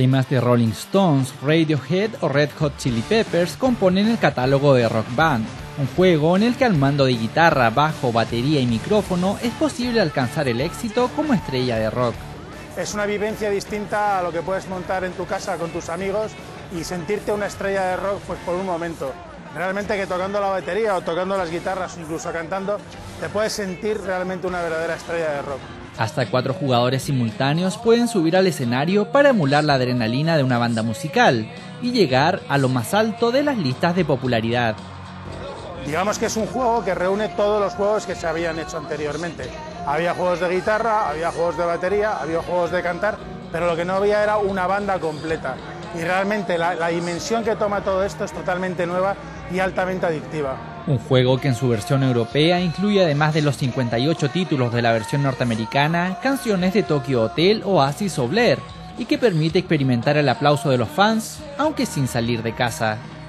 Temas de Rolling Stones, Radiohead o Red Hot Chili Peppers componen el catálogo de Rock Band, un juego en el que al mando de guitarra, bajo, batería y micrófono es posible alcanzar el éxito como estrella de rock. Es una vivencia distinta a lo que puedes montar en tu casa con tus amigos y sentirte una estrella de rock pues por un momento. Realmente que tocando la batería o tocando las guitarras o incluso cantando te puedes sentir realmente una verdadera estrella de rock. Hasta 4 jugadores simultáneos pueden subir al escenario para emular la adrenalina de una banda musical y llegar a lo más alto de las listas de popularidad. Digamos que es un juego que reúne todos los juegos que se habían hecho anteriormente. Había juegos de guitarra, había juegos de batería, había juegos de cantar, pero lo que no había era una banda completa. Y realmente la dimensión que toma todo esto es totalmente nueva y altamente adictiva. Un juego que en su versión europea incluye, además de los 58 títulos de la versión norteamericana, canciones de Tokio Hotel, Oasis o Blur, y que permite experimentar el aplauso de los fans, aunque sin salir de casa.